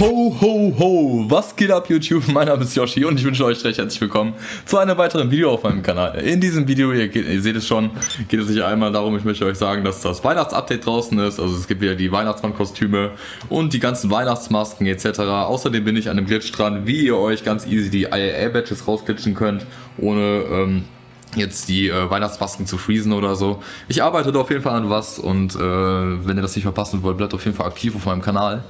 Ho, ho, ho! Was geht ab, YouTube? Mein Name ist Joshy und ich wünsche euch recht herzlich willkommen zu einem weiteren Video auf meinem Kanal. In diesem Video, ihr seht es schon, geht es nicht einmal darum, ich möchte euch sagen, dass das Weihnachtsupdate draußen ist. Also es gibt wieder die Weihnachtsmannkostüme und die ganzen Weihnachtsmasken etc. Außerdem bin ich an einem Glitch dran, wie ihr euch ganz easy die IAA-Badges rausglitchen könnt, ohne jetzt die Weihnachtsmasken zu freezen oder so. Ich arbeite da auf jeden Fall an was und wenn ihr das nicht verpassen wollt, bleibt auf jeden Fall aktiv auf meinem Kanal.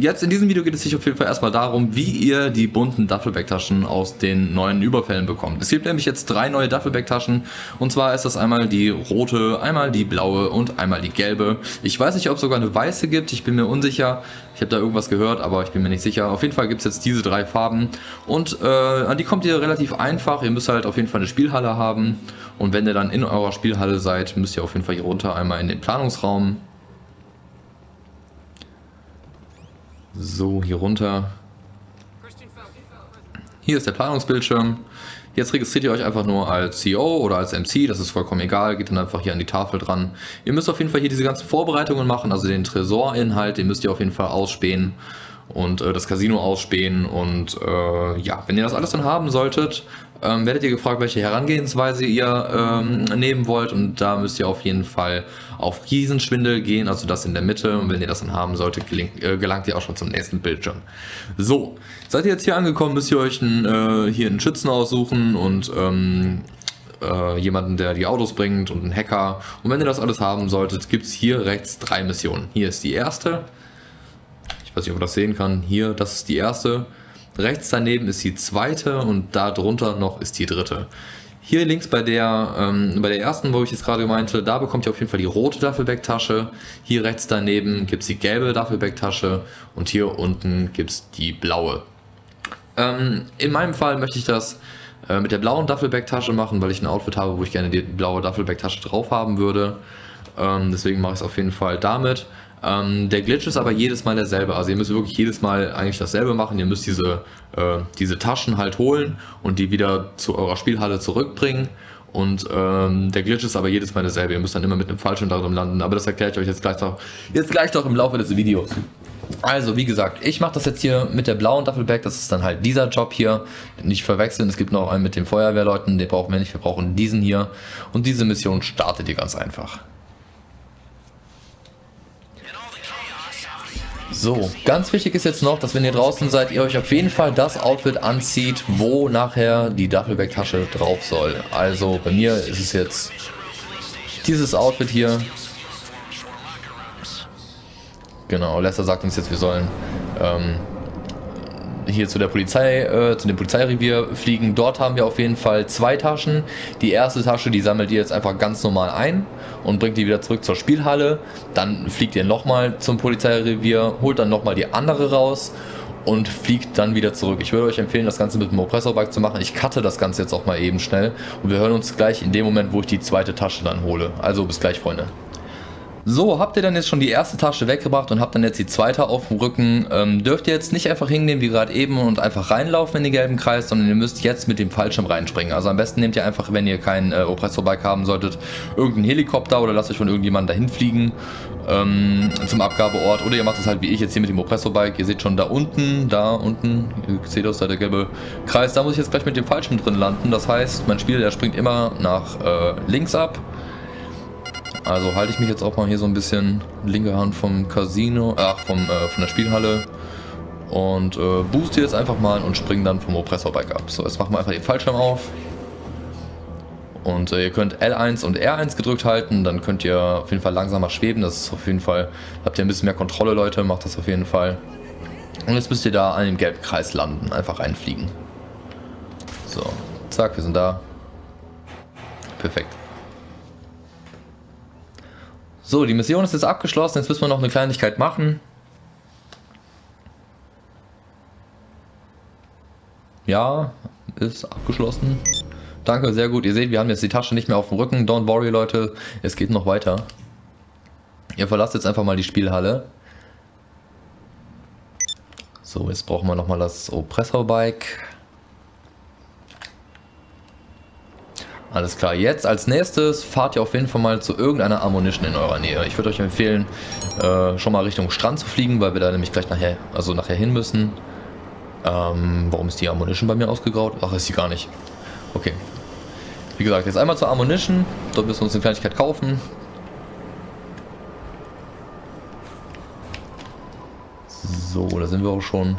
Jetzt in diesem Video geht es sich auf jeden Fall erstmal darum, wie ihr die bunten Duffelback-Taschen aus den neuen Überfällen bekommt. Es gibt nämlich jetzt drei neue Duffelback-Taschen und zwar ist das einmal die rote, einmal die blaue und einmal die gelbe. Ich weiß nicht, ob es sogar eine weiße gibt, ich bin mir unsicher. Ich habe da irgendwas gehört, aber ich bin mir nicht sicher. Auf jeden Fall gibt es jetzt diese drei Farben und an die kommt ihr relativ einfach. Ihr müsst halt auf jeden Fall eine Spielhalle haben und wenn ihr dann in eurer Spielhalle seid, müsst ihr auf jeden Fall hier runter einmal in den Planungsraum. So, hier runter. Hier ist der Planungsbildschirm. Jetzt registriert ihr euch einfach nur als CEO oder als MC, das ist vollkommen egal, geht dann einfach hier an die Tafel dran. Ihr müsst auf jeden Fall hier diese ganzen Vorbereitungen machen, also den Tresorinhalt, den müsst ihr auf jeden Fall ausspähen und das Casino ausspähen und ja, wenn ihr das alles dann haben solltet, werdet ihr gefragt, welche Herangehensweise ihr nehmen wollt und da müsst ihr auf jeden Fall auf Riesenschwindel gehen, also das in der Mitte und wenn ihr das dann haben solltet, gelangt ihr auch schon zum nächsten Bildschirm. So, seid ihr jetzt hier angekommen, müsst ihr euch hier einen Schützen aussuchen und jemanden, der die Autos bringt und einen Hacker und wenn ihr das alles haben solltet, gibt es hier rechts drei Missionen. Hier ist die erste, ich weiß nicht, ob man das sehen kann, hier, das ist die erste. Rechts daneben ist die zweite und da drunter noch ist die dritte. Hier links bei der ersten, wo ich jetzt gerade meinte, da bekommt ihr auf jeden Fall die rote Duffelback-Tasche. Hier rechts daneben gibt es die gelbe Duffelback-Tasche und hier unten gibt es die blaue. In meinem Fall möchte ich das mit der blauen Duffelback-Tasche machen, weil ich ein Outfit habe, wo ich gerne die blaue Duffelback-Tasche drauf haben würde. Deswegen mache ich es auf jeden Fall damit. Der Glitch ist aber jedes Mal derselbe, also ihr müsst wirklich jedes Mal eigentlich dasselbe machen, ihr müsst diese Taschen halt holen und die wieder zu eurer Spielhalle zurückbringen und der Glitch ist aber jedes Mal derselbe, ihr müsst dann immer mit einem Fallschirm darin landen, aber das erkläre ich euch jetzt gleich doch im Laufe des Videos. Also wie gesagt, ich mache das jetzt hier mit der blauen Duffelback, das ist dann halt dieser Job hier, nicht verwechseln, es gibt noch einen mit den Feuerwehrleuten, den brauchen wir nicht, wir brauchen diesen hier und diese Mission startet ihr ganz einfach. So, ganz wichtig ist jetzt noch, dass wenn ihr draußen seid, ihr euch auf jeden Fall das Outfit anzieht, wo nachher die Duffelback-Tasche drauf soll. Also bei mir ist es jetzt dieses Outfit hier. Genau, Lester sagt uns jetzt, wir sollen hier zu der Polizei, zu dem Polizeirevier fliegen. Dort haben wir auf jeden Fall zwei Taschen. Die erste Tasche, die sammelt ihr jetzt einfach ganz normal ein und bringt die wieder zurück zur Spielhalle, dann fliegt ihr nochmal zum Polizeirevier, holt dann nochmal die andere raus und fliegt dann wieder zurück. Ich würde euch empfehlen, das Ganze mit dem Oppressor-Bike zu machen. Ich cutte das Ganze jetzt auch mal eben schnell und wir hören uns gleich in dem Moment, wo ich die zweite Tasche dann hole. Also bis gleich, Freunde. So, habt ihr dann jetzt schon die erste Tasche weggebracht und habt dann jetzt die zweite auf dem Rücken, dürft ihr jetzt nicht einfach hingehen wie gerade eben und einfach reinlaufen in den gelben Kreis, sondern ihr müsst jetzt mit dem Fallschirm reinspringen. Also am besten nehmt ihr einfach, wenn ihr keinen Oppressor-Bike haben solltet, irgendeinen Helikopter oder lasst euch von irgendjemandem dahin fliegen zum Abgabeort oder ihr macht es halt wie ich jetzt hier mit dem Oppressor-Bike. Ihr seht schon da unten, ihr seht aus der gelbe Kreis, da muss ich jetzt gleich mit dem Fallschirm drin landen. Das heißt, mein Spiel, der springt immer nach links ab. Also halte ich mich jetzt auch mal hier so ein bisschen linke Hand vom Casino, von der Spielhalle und booste jetzt einfach mal und springe dann vom Oppressor-Bike ab. So, jetzt machen wir einfach den Fallschirm auf und ihr könnt L1 und R1 gedrückt halten, dann könnt ihr auf jeden Fall langsamer schweben, das ist auf jeden Fall, habt ihr ein bisschen mehr Kontrolle, Leute, macht das auf jeden Fall. Und jetzt müsst ihr da an dem gelben Kreis landen, einfach reinfliegen. So, zack, wir sind da. Perfekt. So, die Mission ist jetzt abgeschlossen, jetzt müssen wir noch eine Kleinigkeit machen. Ja, ist abgeschlossen. Danke, sehr gut. Ihr seht, wir haben jetzt die Tasche nicht mehr auf dem Rücken. Don't worry, Leute, es geht noch weiter. Ihr verlasst jetzt einfach mal die Spielhalle. So, jetzt brauchen wir nochmal das Oppressor-Bike. Alles klar, jetzt als nächstes fahrt ihr auf jeden Fall mal zu irgendeiner Ammunition in eurer Nähe. Ich würde euch empfehlen, schon mal Richtung Strand zu fliegen, weil wir da nämlich gleich nachher hin müssen. Warum ist die Ammunition bei mir ausgegraut? Ach, ist sie gar nicht. Okay. Wie gesagt, jetzt einmal zur Ammunition. Dort müssen wir uns eine Kleinigkeit kaufen. So, da sind wir auch schon.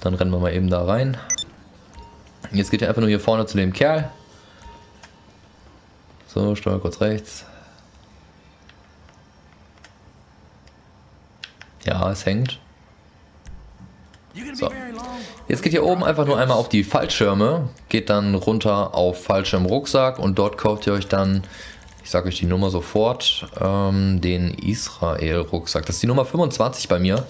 Dann rennen wir mal eben da rein. Jetzt geht ihr einfach nur hier vorne zu dem Kerl. So, Steuer kurz rechts. Ja, es hängt. So. Jetzt geht hier oben einfach nur einmal auf die Fallschirme. Geht dann runter auf Fallschirmrucksack und dort kauft ihr euch dann, ich sage euch die Nummer sofort, den Israel-Rucksack. Das ist die Nummer 25 bei mir.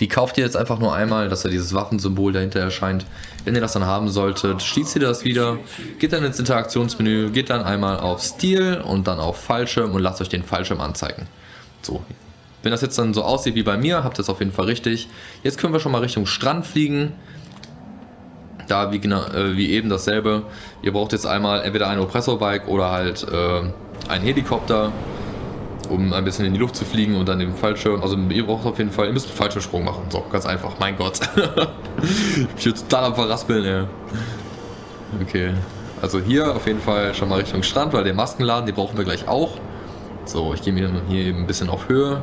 Die kauft ihr jetzt einfach nur einmal, dass da dieses Waffensymbol dahinter erscheint. Wenn ihr das dann haben solltet, schließt ihr das wieder, geht dann ins Interaktionsmenü, geht dann einmal auf Stil und dann auf Fallschirm und lasst euch den Fallschirm anzeigen. So, wenn das jetzt dann so aussieht wie bei mir, habt ihr es auf jeden Fall richtig. Jetzt können wir schon mal Richtung Strand fliegen. Da wie eben dasselbe. Ihr braucht jetzt einmal entweder ein Oppressor-Bike oder halt ein Helikopter, um ein bisschen in die Luft zu fliegen und dann den Fallschirm, also ihr braucht auf jeden Fall, ihr müsst einen Fallschirmsprung machen, so, ganz einfach, mein Gott. Ich bin total am Verraspeln, ey. Okay, also hier auf jeden Fall schon mal Richtung Strand, weil den Maskenladen, den brauchen wir gleich auch. So, ich gehe mir hier eben ein bisschen auf Höhe.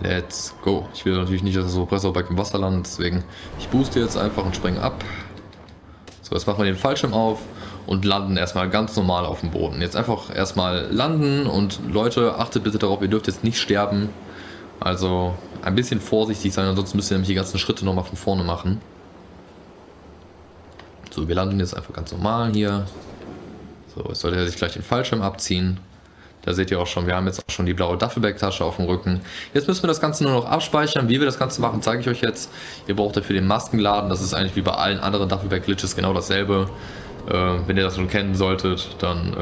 Let's go. Ich will natürlich nicht, dass das Oppressor-Bike im Wasser landet, deswegen, ich booste jetzt einfach und springe ab. So, jetzt machen wir den Fallschirm auf. Und landen erstmal ganz normal auf dem Boden. Jetzt einfach erstmal landen und Leute, achtet bitte darauf, ihr dürft jetzt nicht sterben. Also ein bisschen vorsichtig sein, ansonsten müsst ihr nämlich die ganzen Schritte nochmal von vorne machen. So, wir landen jetzt einfach ganz normal hier. So, jetzt sollte er sich gleich den Fallschirm abziehen. Da seht ihr auch schon, wir haben jetzt auch schon die blaue Duffelback-Tasche auf dem Rücken. Jetzt müssen wir das Ganze nur noch abspeichern. Wie wir das Ganze machen, zeige ich euch jetzt. Ihr braucht dafür den Maskenladen. Das ist eigentlich wie bei allen anderen Duffelback-Glitches genau dasselbe. Wenn ihr das schon kennen solltet, dann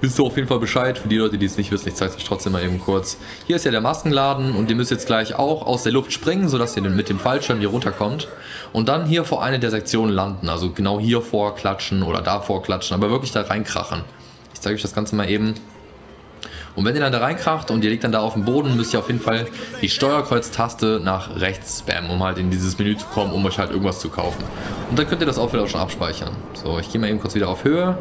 wisst ihr auf jeden Fall Bescheid. Für die Leute, die es nicht wissen, ich zeige es euch trotzdem mal eben kurz. Hier ist ja der Maskenladen und ihr müsst jetzt gleich auch aus der Luft springen, sodass ihr mit dem Fallschirm hier runterkommt. Und dann hier vor eine der Sektionen landen, also genau hier vorklatschen oder davor klatschen, aber wirklich da reinkrachen. Ich zeige euch das Ganze mal eben. Und wenn ihr dann da reinkracht und ihr liegt dann da auf dem Boden, müsst ihr auf jeden Fall die Steuerkreuz-Taste nach rechts spammen, um halt in dieses Menü zu kommen, um euch halt irgendwas zu kaufen. Und dann könnt ihr das auch wieder schon abspeichern. So, ich gehe mal eben kurz wieder auf Höhe.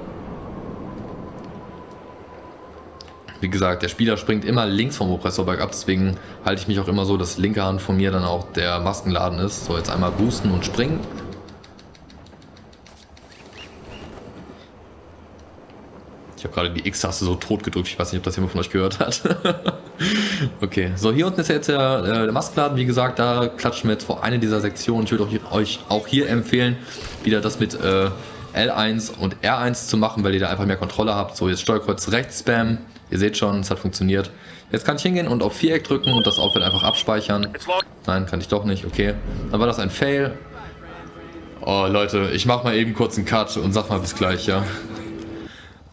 Wie gesagt, der Spieler springt immer links vom Oppressor-Bike ab, deswegen halte ich mich auch immer so, dass linke Hand von mir dann auch der Maskenladen ist. So, jetzt einmal boosten und springen. Ich habe gerade die X-Taste so tot gedrückt, ich weiß nicht, ob das jemand von euch gehört hat. Okay, so hier unten ist jetzt der Maskenladen, wie gesagt, da klatschen wir jetzt vor eine dieser Sektionen. Ich würde euch auch hier empfehlen, wieder das mit L1 und R1 zu machen, weil ihr da einfach mehr Kontrolle habt. So, jetzt Steuerkreuz rechts spammen, ihr seht schon, es hat funktioniert. Jetzt kann ich hingehen und auf Viereck drücken und das Outfit einfach abspeichern. Nein, kann ich doch nicht, okay. Dann war das ein Fail. Oh Leute, ich mache mal eben kurz einen Cut und sag mal bis gleich, ja.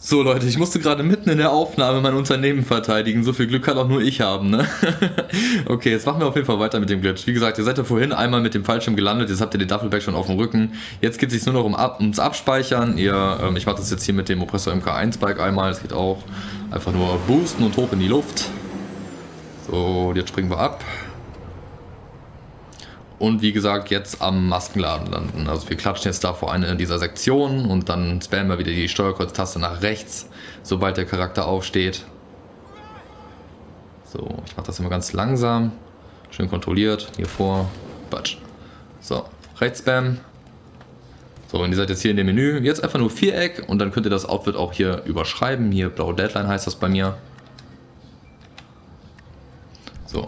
So Leute, ich musste gerade mitten in der Aufnahme mein Unternehmen verteidigen. So viel Glück kann auch nur ich haben, ne? Okay, jetzt machen wir auf jeden Fall weiter mit dem Glitch. Wie gesagt, ihr seid ja vorhin einmal mit dem Fallschirm gelandet. Jetzt habt ihr den Duffelback schon auf dem Rücken. Jetzt geht es sich nur noch ums Abspeichern. Ich mache das jetzt hier mit dem Oppressor MK1 Bike einmal. Es geht auch einfach nur boosten und hoch in die Luft. So, jetzt springen wir ab. Und wie gesagt, jetzt am Maskenladen landen. Also wir klatschen jetzt da vor einer dieser Sektionen und dann spammen wir wieder die Steuerkreuz-Taste nach rechts, sobald der Charakter aufsteht. So, ich mache das immer ganz langsam, schön kontrolliert, hier vor, batsch. So, rechts spammen. So, und ihr seid jetzt hier in dem Menü. Jetzt einfach nur Viereck und dann könnt ihr das Outfit auch hier überschreiben. Hier blaue Deadline heißt das bei mir. So.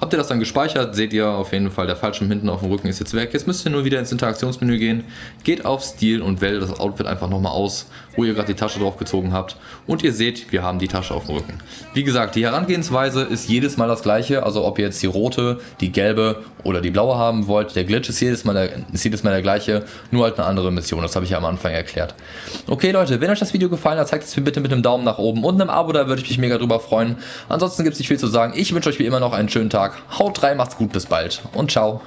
Habt ihr das dann gespeichert, seht ihr auf jeden Fall, der Fallschirm hinten auf dem Rücken ist jetzt weg. Jetzt müsst ihr nur wieder ins Interaktionsmenü gehen, geht auf Stil und wählt das Outfit einfach nochmal aus, wo ihr gerade die Tasche drauf gezogen habt. Und ihr seht, wir haben die Tasche auf dem Rücken. Wie gesagt, die Herangehensweise ist jedes Mal das gleiche, also ob ihr jetzt die rote, die gelbe oder die blaue haben wollt. Der Glitch ist jedes Mal der gleiche, nur halt eine andere Mission, das habe ich ja am Anfang erklärt. Okay Leute, wenn euch das Video gefallen hat, zeigt es mir bitte mit einem Daumen nach oben und einem Abo, da würde ich mich mega drüber freuen. Ansonsten gibt es nicht viel zu sagen, ich wünsche euch wie immer noch einen schönen Tag. Haut rein, macht's gut, bis bald und ciao.